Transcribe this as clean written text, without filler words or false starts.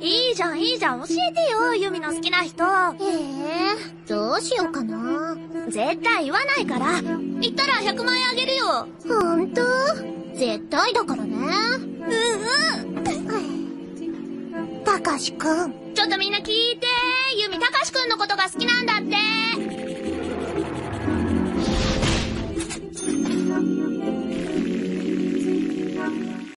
いいじゃん、教えてよ、ユミの好きな人。どうしようかな。絶対言わないから。言ったら100万円あげるよ。ほんと？絶対だからね。たかしくん。ちょっとみんな聞いて。ユミたかしくんのことが好きなんだって。